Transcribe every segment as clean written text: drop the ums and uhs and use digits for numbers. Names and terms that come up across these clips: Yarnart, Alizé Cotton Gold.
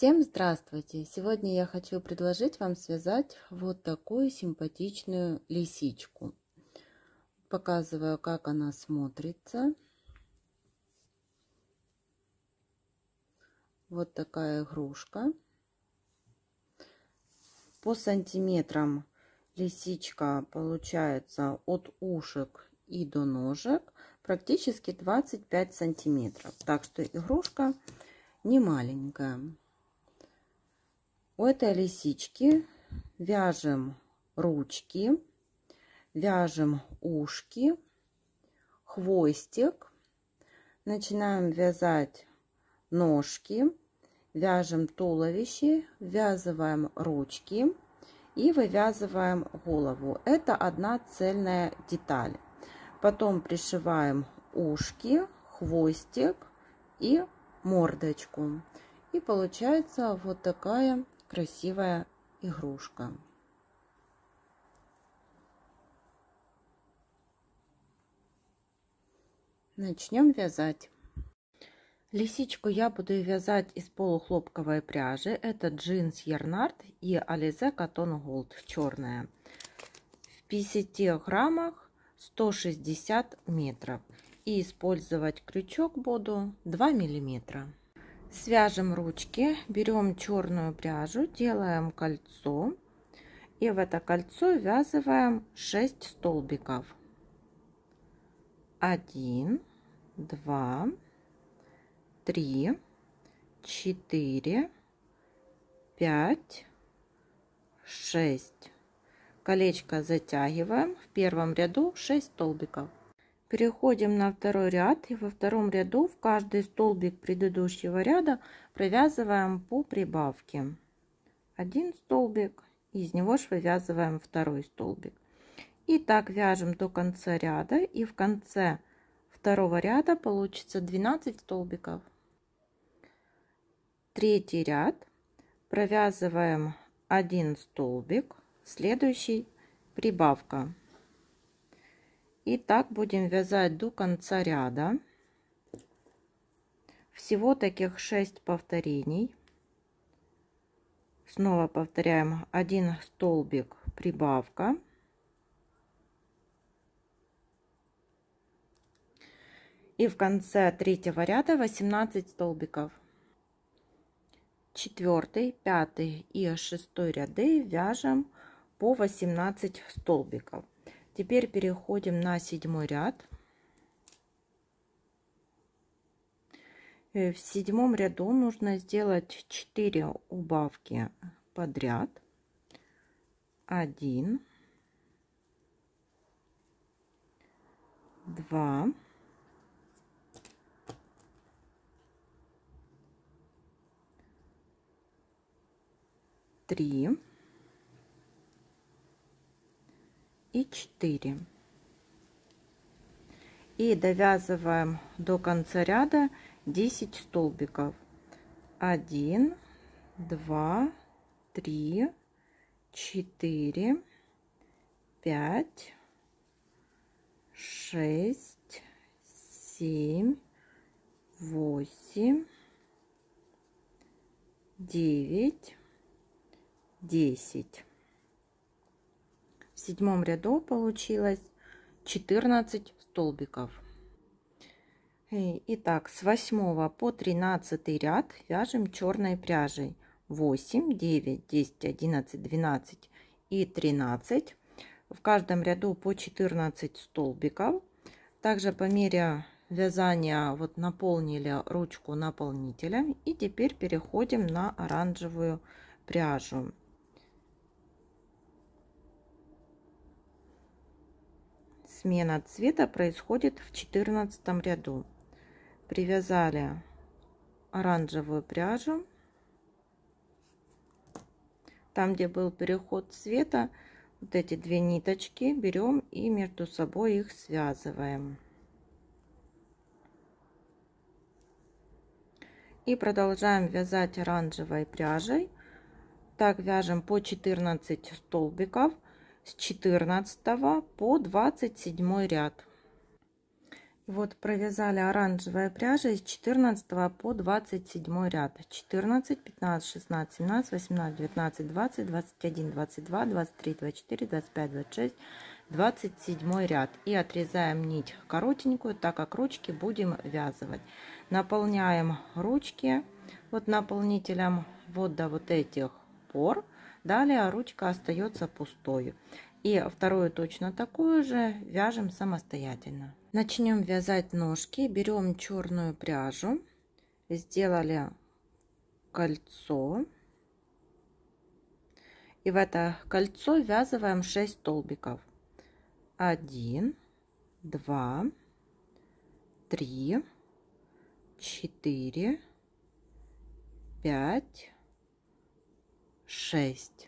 Всем здравствуйте! Сегодня я хочу предложить вам связать вот такую симпатичную лисичку. Показываю, как она смотрится. Вот такая игрушка. По сантиметрам лисичка получается от ушек и до ножек практически 25 сантиметров. Так что игрушка не маленькая. У этой лисички вяжем ручки, вяжем ушки, хвостик, начинаем вязать ножки, вяжем туловище, ввязываем ручки и вывязываем голову. Это одна цельная деталь. Потом пришиваем ушки, хвостик и мордочку. И получается вот такая красивая игрушка. Начнем вязать. Лисичку я буду вязать из полухлопковой пряжи. Это джинс Yarnart и Alizé Cotton Gold черная. В 50 граммах 160 метров. И использовать крючок буду 2 миллиметра. Свяжем ручки, берем черную пряжу, делаем кольцо и в это кольцо ввязываем 6 столбиков. 1, 2, 3, 4, 5, 6. Колечко затягиваем, в первом ряду 6 столбиков. Переходим на второй ряд и во втором ряду в каждый столбик предыдущего ряда провязываем по прибавке. Один столбик, из него же вывязываем второй столбик. И так вяжем до конца ряда, и в конце второго ряда получится 12 столбиков. Третий ряд провязываем 1 столбик, следующий прибавка. И так будем вязать до конца ряда. Всего таких 6 повторений. Снова повторяем 1 столбик, прибавка. И в конце третьего ряда 18 столбиков. 4, 5 и 6 ряды вяжем по 18 столбиков. Теперь переходим на 7 ряд. В 7 ряду нужно сделать 4 убавки подряд. 1, 2, 3 и 4, и довязываем до конца ряда 10 столбиков. 1, 2, 3, 4, 5, 6, 7, 8, 9, 10. В 7 ряду получилось 14 столбиков. Итак, с 8 по 13 ряд вяжем черной пряжей. 8, 9, 10, 11, 12 и 13. В каждом ряду по 14 столбиков. Также по мере вязания вот наполнили ручку наполнителем. И теперь переходим на оранжевую пряжу. Смена цвета происходит в 14 ряду. Привязали оранжевую пряжу. Там, где был переход цвета, вот эти две ниточки берем и между собой их связываем. И продолжаем вязать оранжевой пряжей. Так вяжем по 14 столбиков. С 14 по 27 ряд. Вот провязали оранжевая пряжа из 14 по 27 ряд. 14, 15, 16, 17, 18, 19, 20, 21, 22, 23, 24, 25, 26, 27 ряд. И отрезаем нить коротенькую, так как ручки будем вязывать. Наполняем ручки вот наполнителем вот до вот этих пор. Далее ручка остается пустой. И вторую точно такую же вяжем самостоятельно. Начнем вязать ножки. Берем черную пряжу, сделали кольцо, и в это кольцо ввязываем 6 столбиков. 1, 2, 3, 4, 5, 6.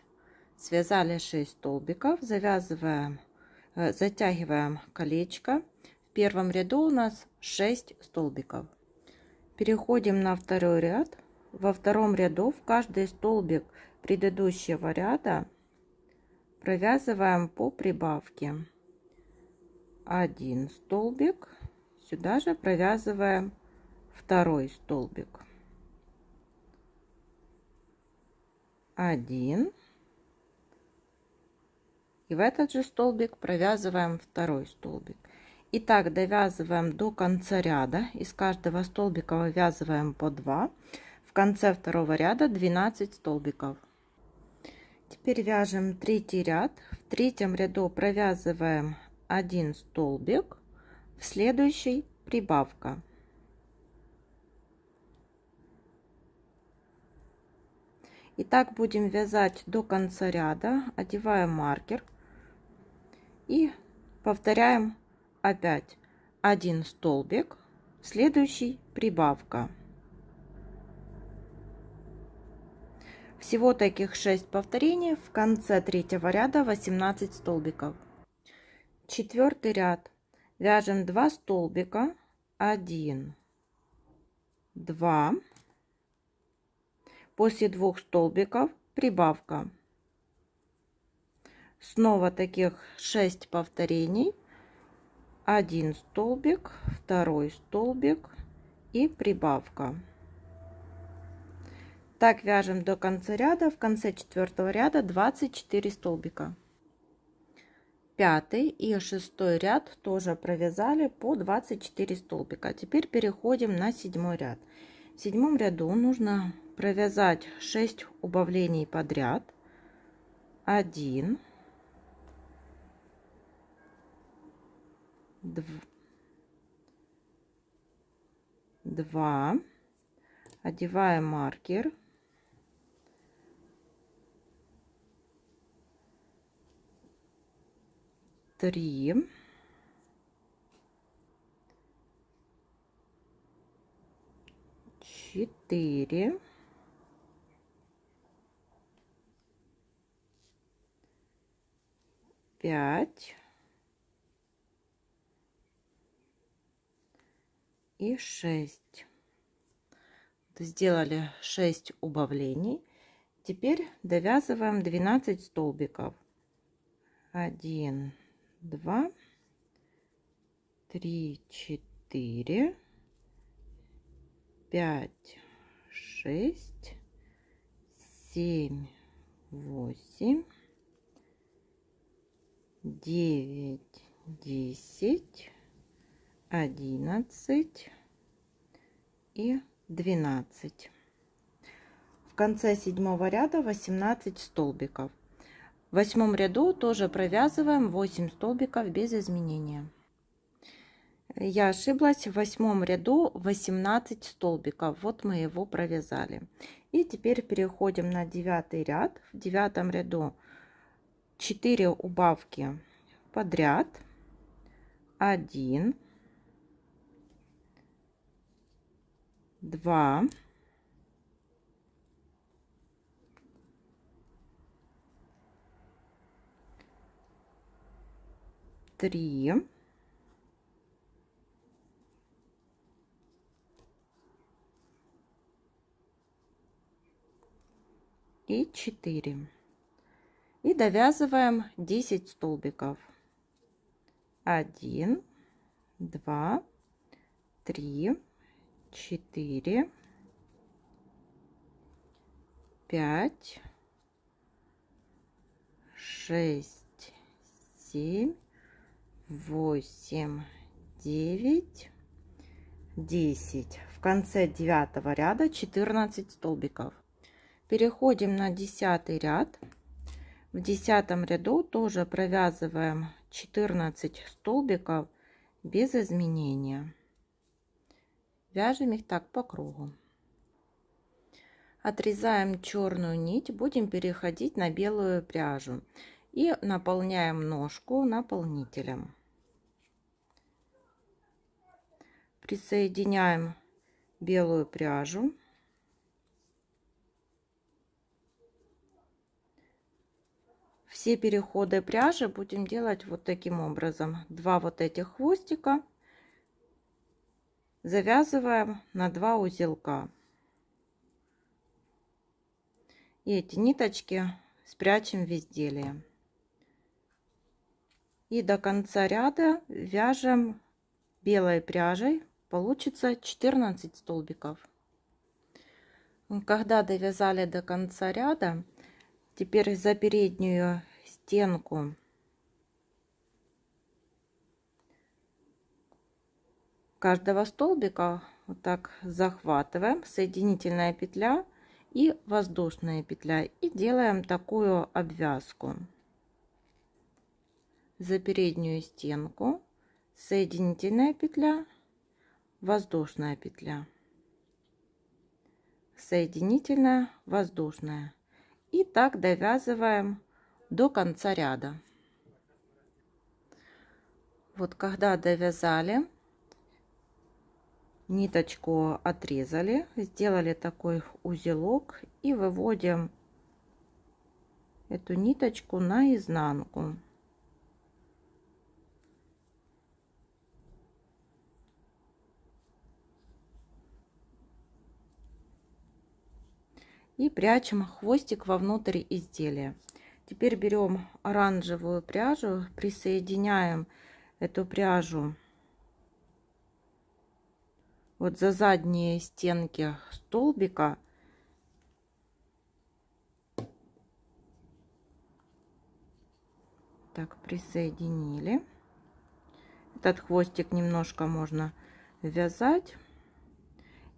Связали 6 столбиков, завязываем, затягиваем колечко. В первом ряду у нас 6 столбиков. Переходим на второй ряд. Во втором ряду в каждый столбик предыдущего ряда провязываем по прибавке. 1 столбик, сюда же провязываем второй столбик. 1. И в этот же столбик провязываем второй столбик. И так довязываем до конца ряда. Из каждого столбика вывязываем по 2. В конце второго ряда 12 столбиков. Теперь вяжем третий ряд. В третьем ряду провязываем 1 столбик. В следующий прибавка. И так будем вязать до конца ряда. Одеваем маркер и повторяем. Опять 1 столбик, следующий прибавка. Всего таких 6 повторений. В конце третьего ряда 18 столбиков. Четвертый ряд. Вяжем 2 столбика. 1, 2. После 2 столбиков прибавка. Снова таких 6 повторений. 1 столбик, второй столбик и прибавка. Так вяжем до конца ряда. В конце четвертого ряда 24 столбика. Пятый и шестой ряд тоже провязали по 24 столбика. Теперь переходим на седьмой ряд. В седьмом ряду нужно провязать 6 убавлений подряд. 1, 2, одеваем маркер, три, четыре, пять. И 6. Сделали 6 убавлений. Теперь довязываем 12 столбиков. 1, 2, 3, 4, 5, 6, 7, 8, 9, 10, 11 и 12. В конце седьмого ряда 18 столбиков. В восьмом ряду тоже провязываем 8 столбиков без изменения. Я ошиблась, в восьмом ряду 18 столбиков. Вот мы его провязали. И теперь переходим на девятый ряд. В девятом ряду 4 убавки подряд. 1, 2, 3, 4. И довязываем 10 столбиков. 1, 2, 3. 3, 4, 5, 6, 7, 8, 9, 10. В конце 9 ряда 14 столбиков. Переходим на 10 ряд. В 10 ряду тоже провязываем 14 столбиков без изменения. Вяжем их так по кругу. Отрезаем черную нить, будем переходить на белую пряжу и наполняем ножку наполнителем. Присоединяем белую пряжу. Все переходы пряжи будем делать вот таким образом. 2 вот этих хвостика завязываем на 2 узелка. И эти ниточки спрячем в изделие. И до конца ряда вяжем белой пряжей. Получится 14 столбиков. Когда довязали до конца ряда, теперь за переднюю стенку каждого столбика вот так захватываем, соединительная петля и воздушная петля, и делаем такую обвязку. За переднюю стенку соединительная петля, воздушная петля, соединительная, воздушная. И так довязываем до конца ряда. Вот когда довязали, ниточку отрезали, сделали такой узелок и выводим эту ниточку на изнанку. И прячем хвостик вовнутрь изделия. Теперь берем оранжевую пряжу, присоединяем эту пряжу вот за задние стенки столбика. Так, присоединили. Этот хвостик немножко можно вязать.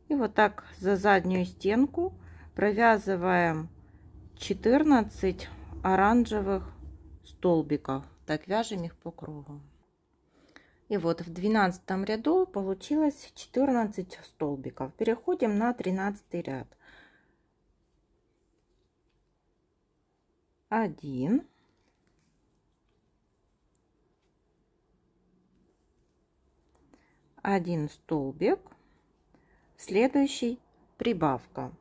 И вот так за заднюю стенку провязываем 14 оранжевых столбиков. Так вяжем их по кругу. И вот в 12 ряду получилось 14 столбиков. Переходим на 13 ряд. 1, 1 столбик, следующий прибавка.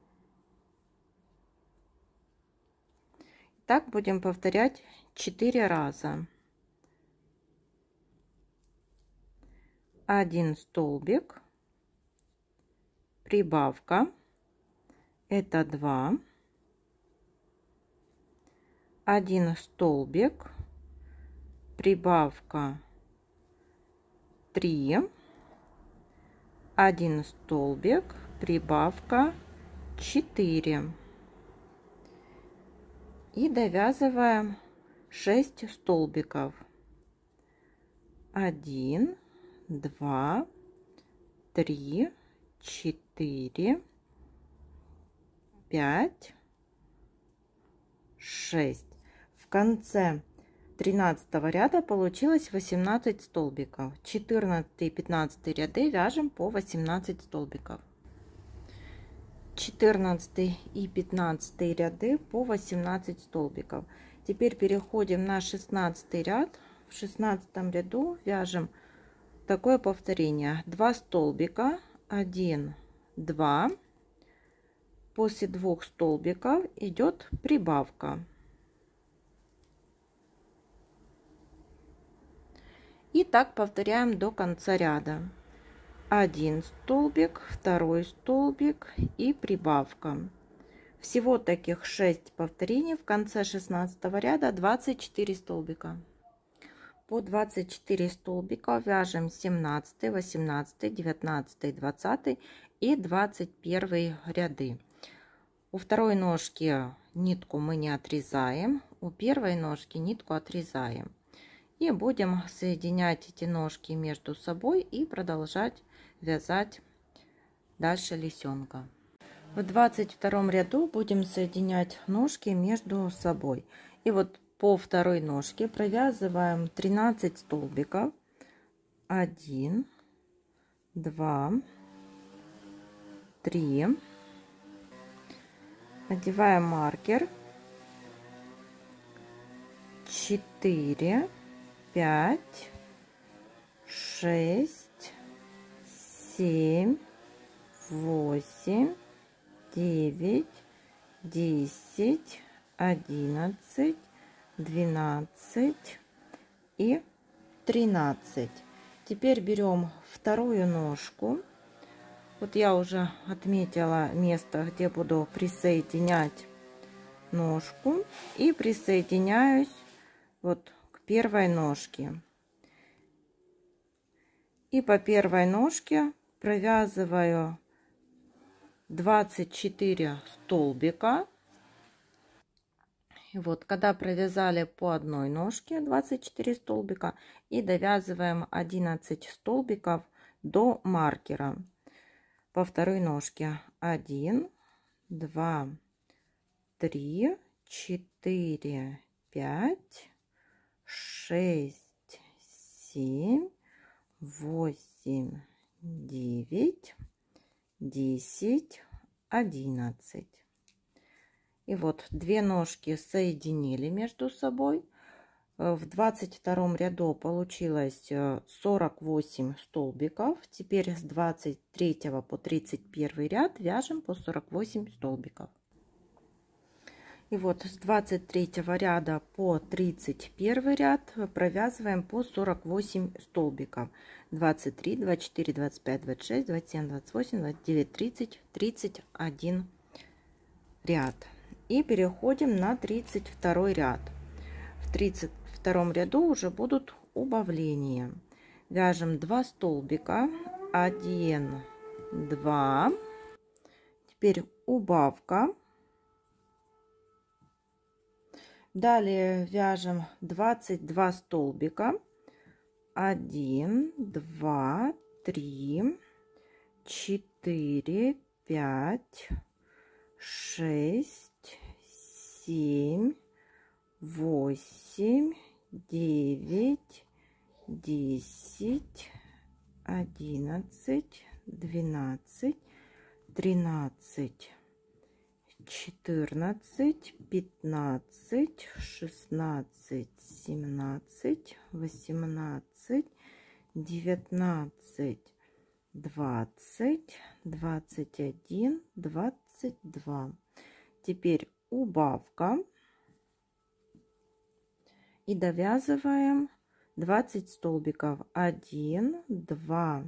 Так будем повторять 4 раза. 1 столбик, прибавка, это 2, 1 столбик, прибавка, 3, 1 столбик, прибавка, 4. И довязываем 6 столбиков. 1, 2, 3, 4, 5, 6. В конце 13 ряда получилось 18 столбиков. 14 и 15 ряды вяжем по 18 столбиков. 14 и 15 ряды по 18 столбиков. Теперь переходим на 16 ряд. В 16 ряду вяжем такое повторение: 2 столбика, 1, 2, после 2 столбиков идет прибавка. И так повторяем до конца ряда. 1 столбик, 2 столбик и прибавка. Всего таких 6 повторений. В конце 16 ряда 24 столбика. по 24 столбика вяжем 17, 18, 19, 20 и 21 ряды. У второй ножки нитку мы не отрезаем, у первой ножки нитку отрезаем. И будем соединять эти ножки между собой и продолжать вязать дальше лисенка. В 22 ряду будем соединять ножки между собой. И вот по второй ножке провязываем 13 столбиков. 1, 2, 3. Надеваем маркер. 4, 5, 6, 7, 8, 9, 10, 11, 12 и 13. Теперь берем вторую ножку. Вот я уже отметила место, где буду присоединять ножку, и присоединяюсь вот к первой ножке. И по первой ножке провязываю 24 столбика. И вот когда провязали по одной ножке 24 столбика, и довязываем 11 столбиков до маркера. По второй ножке 1, 2, 3, 4, 5, 6, 7, 8, 9, 10, 11. И вот две ножки соединили между собой. В 22 ряду получилось 48 столбиков. Теперь с 23 по 31 ряд вяжем по 48 столбиков. И вот с 23 ряда по 31 ряд провязываем по 48 столбиков. 23, 24, 25, 26, 27, 28, 29, 30, 31 ряд. И переходим на 32 ряд. В 32 ряду уже будут убавления. Вяжем 2 столбика. 1, 2. Теперь убавка. Далее вяжем 22 столбика. 1, 2, 3, 4, 5, 6, 7, 8, 9, 10, 11, 12, 13. 14, 15, 16, 17, 18, 19, 20, 21, 22. Теперь убавка. И довязываем 20 столбиков. 1, 2,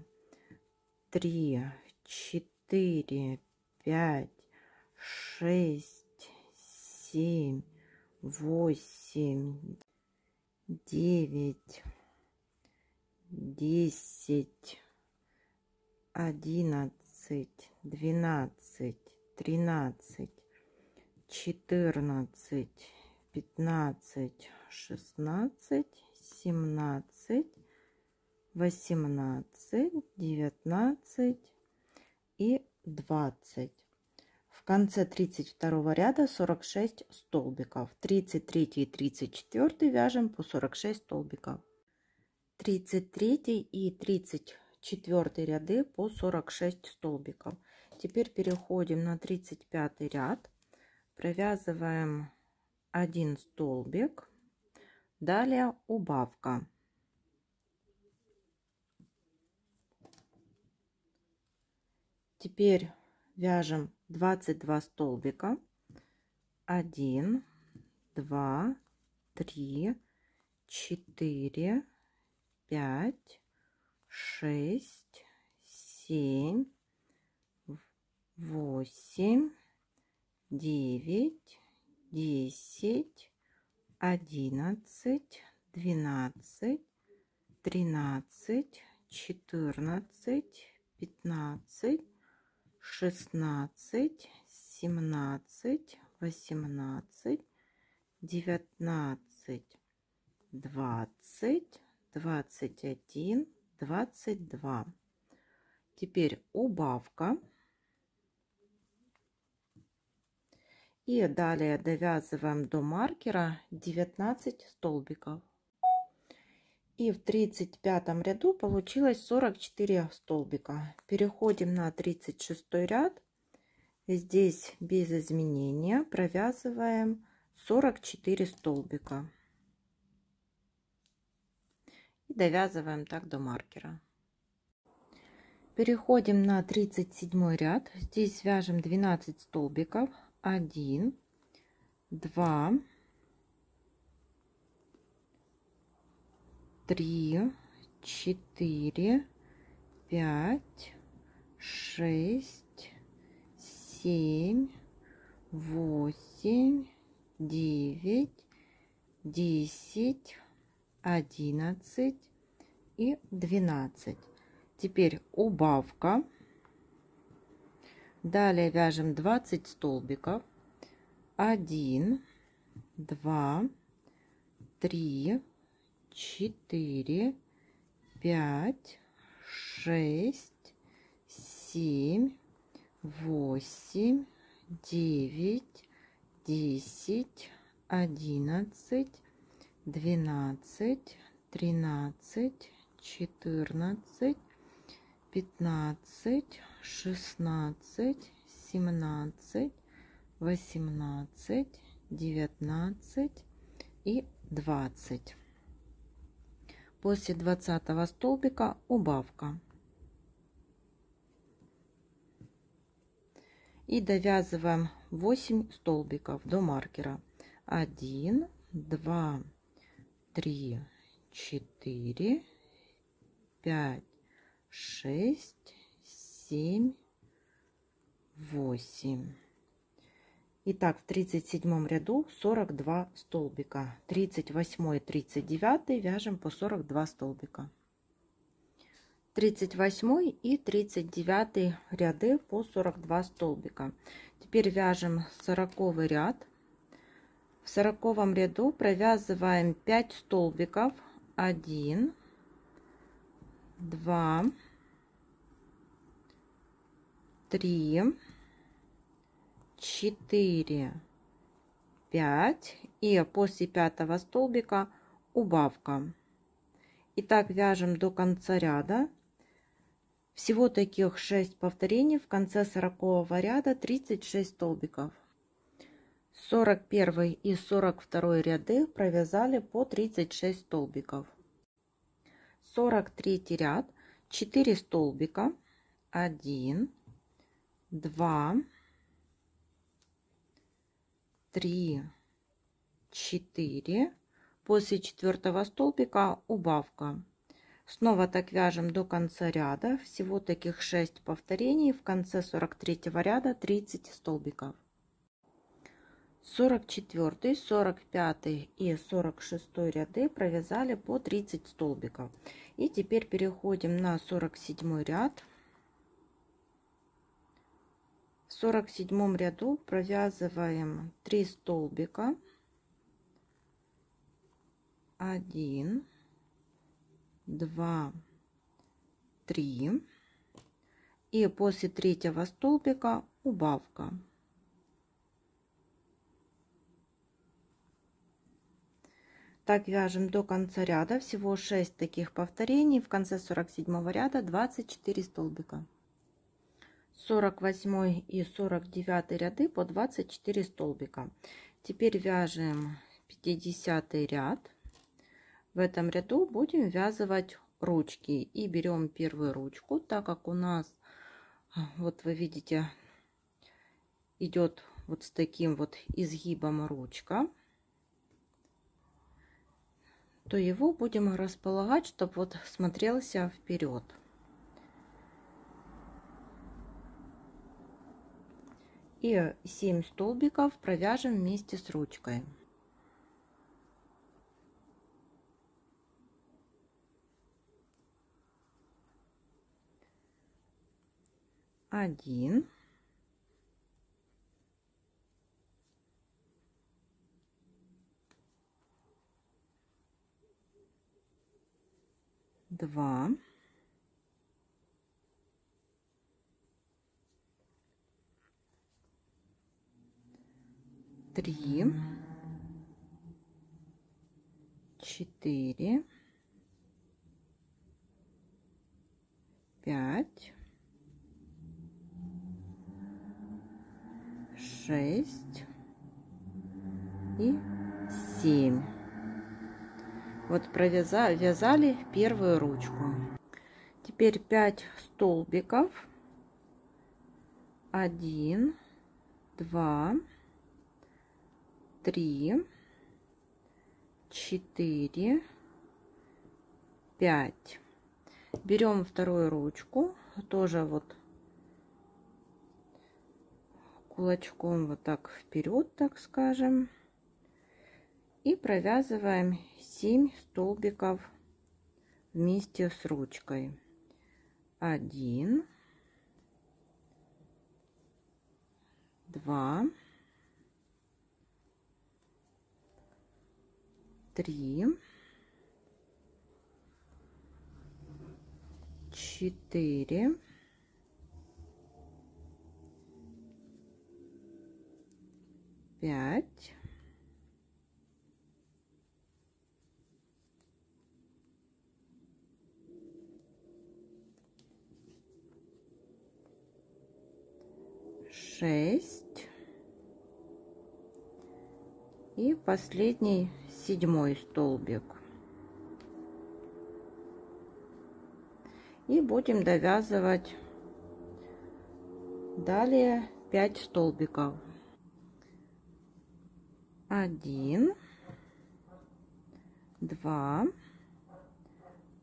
3, 4, 5. 6, 7, 8, 9, 10, 11, 12, 13, 14, 15, 16, 17, 18, 19 и 20. В конце 32 ряда 46 столбиков. 33 и 34 вяжем по 46 столбиков. 33 и 34 ряды по 46 столбиков. Теперь переходим на 35 ряд. Провязываем 1 столбик. Далее убавка. Теперь вяжем 22 столбика. 1, 2, 3, 4, 5, 6, 7, 8, 9, 10, 11, 12, 13, 14, 15, 16, 17, 18, 19, 20, 21, 22. Теперь убавка. И далее довязываем до маркера 19 столбиков. И в 35 ряду получилось 44 столбика. Переходим на 36 ряд. Здесь без изменения провязываем 44 столбика. И довязываем так до маркера. Переходим на 37 ряд. Здесь вяжем 12 столбиков. 1, 2, 3, 4, 5, 6, 7, 8, 9, 10, 11 и 12. Теперь убавка. Далее вяжем 20 столбиков. 1, 2, 3, 4, 5, 6, 7, 8, 9, 10, 11, 12, 13, 14, 15, 16, 17, 18, 19 и 20. После 20 столбика убавка. И довязываем 8 столбиков до маркера. 1, 2, 3, 4, 5, 6, 7, 8. Итак, в 37 ряду 42 столбика. 38 и 39 вяжем по 42 столбика. 38 и 39 ряды по 42 столбика. Теперь вяжем 40 ряд. В 40 ряду провязываем 5 столбиков. 1, 2, 3, 4, 5 и после 5 столбика убавка. И так вяжем до конца ряда. Всего таких 6 повторений. В конце 40 ряда 36 столбиков. 41 и 42 ряды провязали по 36 столбиков. 43 ряд, 4 столбика, 1, 2, 3, 4. После 4 столбика убавка. Снова так вяжем до конца ряда. Всего таких 6 повторений. В конце 43 ряда 30 столбиков. 44, 45 и 46 ряды провязали по 30 столбиков. И теперь переходим на 47 ряд. В 47 ряду провязываем 3 столбика. 1, 2, 3. И после 3 столбика убавка. Так вяжем до конца ряда, всего 6 таких повторений, в конце 47 ряда 24 столбика. 48 и 49 ряды по 24 столбика. Теперь вяжем 50 ряд. В этом ряду будем вязывать ручки. И берем первую ручку, так как у нас, вот вы видите, идет вот с таким вот изгибом ручка, то его будем располагать, чтобы вот смотрелся вперед. И 7 столбиков провяжем вместе с ручкой. 1, 2, 3, 4, 5, 6 и 7. Вот провязали первую ручку. Теперь 5 столбиков. 1, 2, 3, 4, 5. Берем вторую ручку, тоже вот кулачком вот так вперед, так скажем, и провязываем 7 столбиков вместе с ручкой. 1, 2, 3, 4, 5, 6 и последний 7-й столбик. И будем довязывать далее 5 столбиков. 1, 2,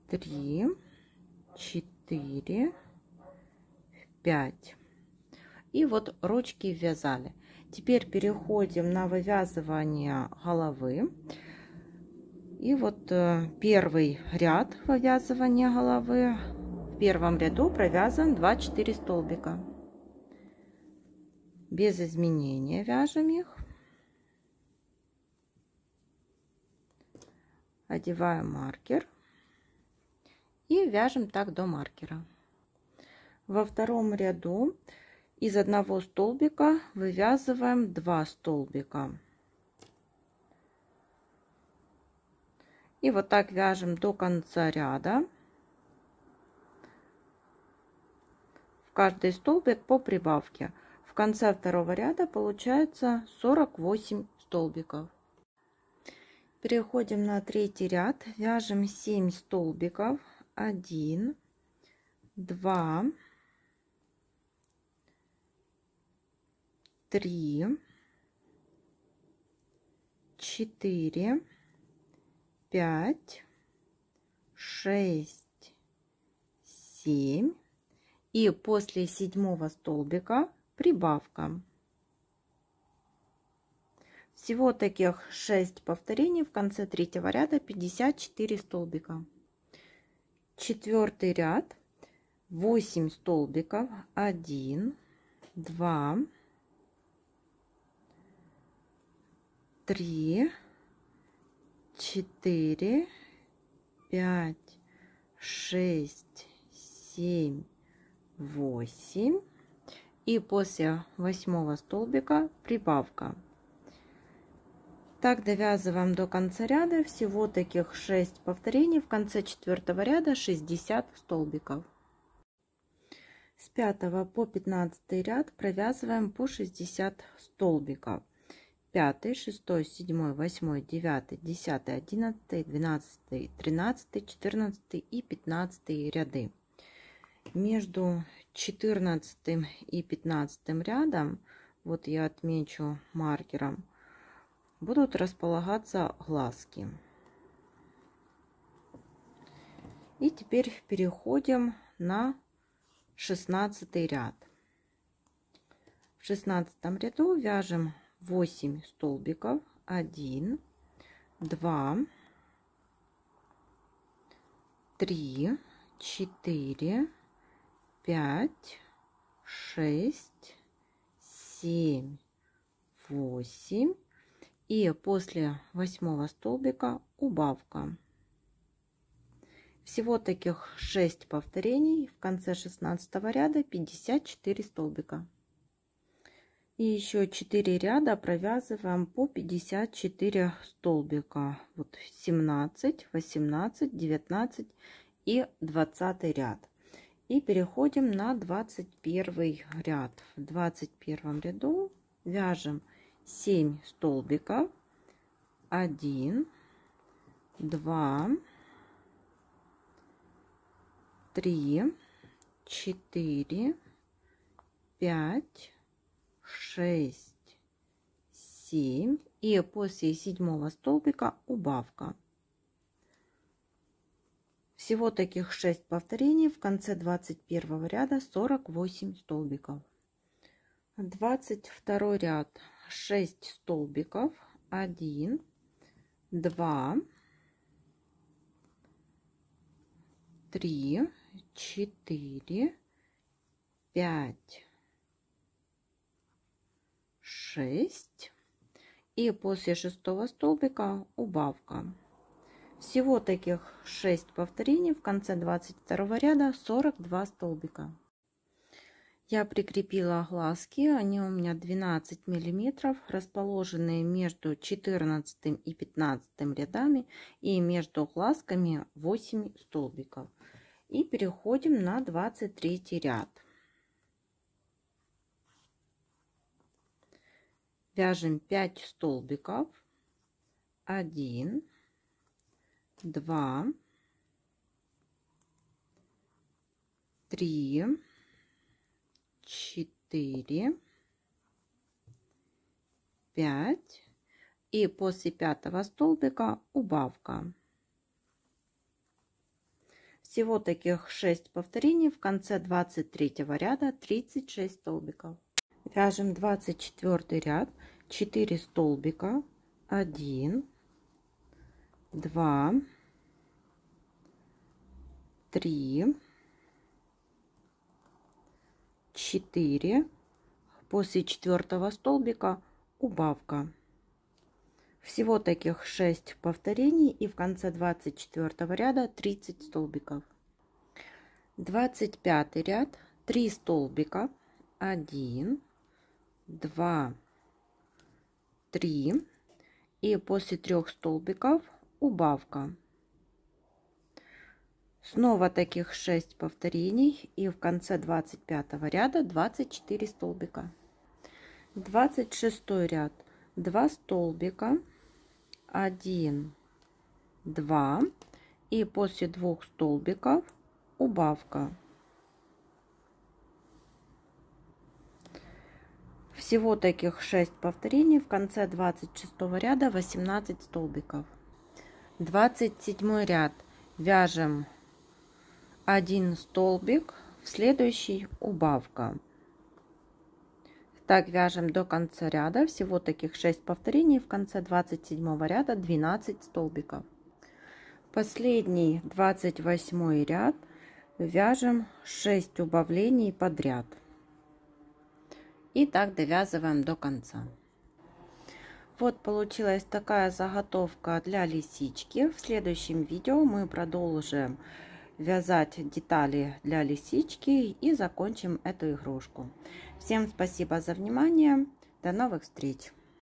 3, 4, 5. И вот ручки ввязали. Теперь переходим на вывязывание головы. И вот первый ряд вывязывания головы. В первом ряду провязан 2-4 столбика. Без изменения вяжем их. Одеваем маркер и вяжем так до маркера. Во втором ряду из одного столбика вывязываем 2 столбика. И вот так вяжем до конца ряда. В каждый столбик по прибавке. В конце второго ряда получается 48 столбиков. Переходим на третий ряд, вяжем 7 столбиков. 1, 2, 3, 4, 5, 6, 7. И после 7-го столбика прибавка. Всего таких 6 повторений. В конце третьего ряда 54 столбика. Четвертый ряд, 8 столбиков. 1, 2, 3, 4, 5, 6, 7, 8. И после 8-го столбика прибавка. Так довязываем до конца ряда, всего таких 6 повторений. В конце 4-го ряда 60 столбиков. С 5 по 15 ряд провязываем по 60 столбиков. 5, 6, 7, 8, 9, 10, 11, 12, 13, 14 и 15 ряды. Между 14 и 15 рядом, вот я отмечу маркером, будут располагаться глазки. И теперь переходим на 16 ряд. В 16 ряду вяжем 8 столбиков. 1, 2, 3, 4, 5, 6, 7, 8. И после 8 столбика убавка. Всего таких 6 повторений. В конце 16 ряда 54 столбика. И еще 4 ряда провязываем по 54 столбика. Вот 17, 18, 19 и 20 ряд. И переходим на 21 ряд. В 21 ряду вяжем 7 столбиков. 1, 2, 3, 4, 5, 6, 7. И после 7 столбика убавка. Всего таких 6 повторений. В конце 21 ряда 48 столбиков. 22 ряд 6 столбиков. 1, 2, 3, 4, 5, 6. И после 6 столбика убавка. Всего таких 6 повторений. В конце 22 ряда 42 столбика. Я прикрепила глазки, они у меня 12 миллиметров, расположенные между 14 и 15 рядами, и между глазками 8 столбиков. И переходим на 23 ряд. Вяжем 5 столбиков. 1, 2, 3, 4, 5. И после 5 столбика убавка. Всего таких 6 повторений. В конце 23 ряда 36 столбиков. Вяжем 24 ряд, 4 столбика, 1, 2, 3, 4. После 4 столбика убавка. Всего таких 6 повторений, и в конце 24 ряда 30 столбиков. 25 ряд, 3 столбика, 1, 2, 3. И после 3 столбиков убавка. Снова таких 6 повторений, и в конце 25 ряда 24 столбика. 26 ряд, 2 столбика, 1, 2. И после 2 столбиков убавка. Всего таких 6 повторений. В конце 26 ряда 18 столбиков. 27 ряд вяжем 1 столбик, в следующий убавка. Так вяжем до конца ряда. Всего таких 6 повторений. В конце 27 ряда 12 столбиков. Последний 28 ряд вяжем 6 убавлений подряд. И так довязываем до конца. Вот получилась такая заготовка для лисички. В следующем видео мы продолжим вязать детали для лисички и закончим эту игрушку. Всем спасибо за внимание. До новых встреч!